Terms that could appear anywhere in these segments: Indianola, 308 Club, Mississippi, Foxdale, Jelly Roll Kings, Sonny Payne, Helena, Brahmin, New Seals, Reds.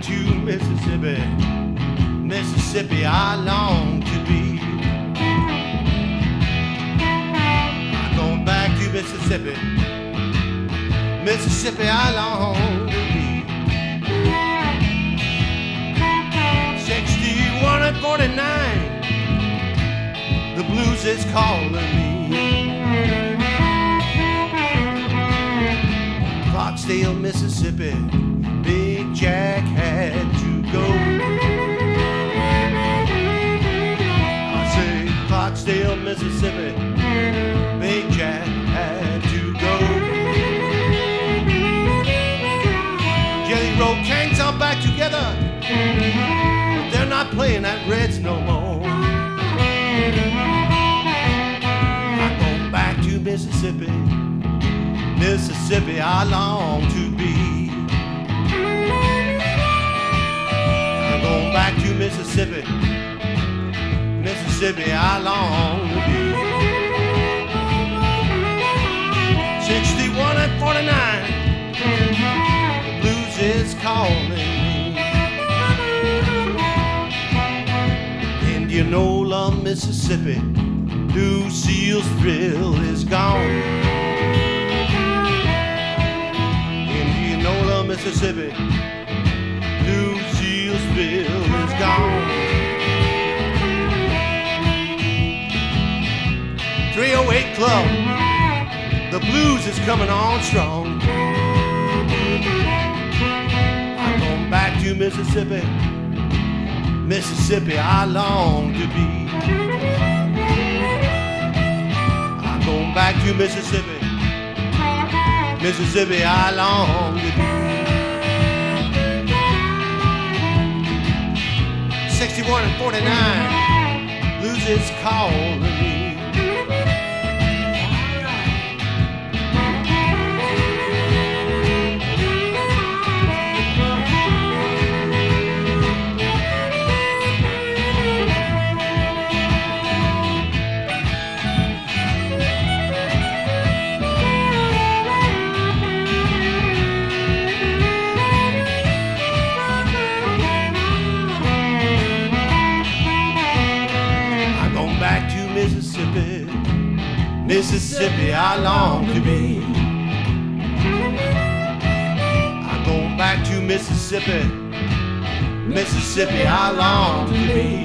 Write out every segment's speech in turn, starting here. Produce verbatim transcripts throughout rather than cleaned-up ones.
back to Mississippi, Mississippi I long to be. I'm going back to Mississippi, Mississippi I long to be. Sixty-one and forty-nine, the blues is calling me. Foxdale, Mississippi, Big Jack had to go. I say, Foxdale, Mississippi, Big Jack had to go. Jelly Roll Kings are back together, but they're not playing at Reds no more. I'm going back to Mississippi, Mississippi I long to be. I'm going back to Mississippi, Mississippi I long to be. Sixty-one and forty-nine, the blues is calling me. Indianola, Mississippi, New Seals thrill is gone. Mississippi, New Seals thrill is gone. three oh eight Club, the blues is coming on strong. I'm going back to Mississippi, Mississippi I long to be. I'm going back to Mississippi, Mississippi I long to be. sixty-one and forty-nine, blues is calling me. Mississippi, Mississippi I long to be. I'm going back to Mississippi, Mississippi I long to be.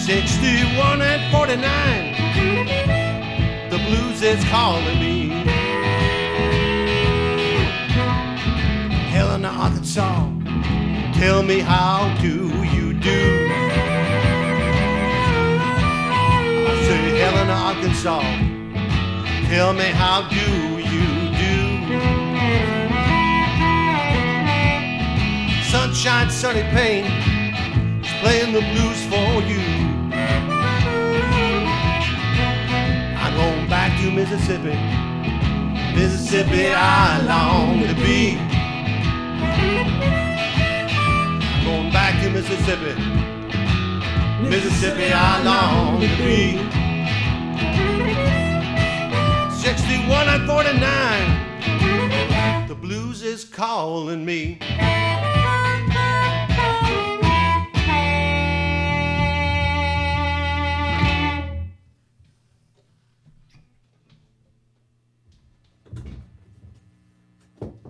Sixty-one and forty-nine, the blues is calling me. Helena, Arkansas, tell me how do you do? Helena, Arkansas, tell me how do you do? Sunshine, Sonny Payne is playing the blues for you. I'm going back to Mississippi, Mississippi I long to be. I'm going back to Mississippi, Mississippi I long to be. sixty-one and forty-nine, the blues is calling me.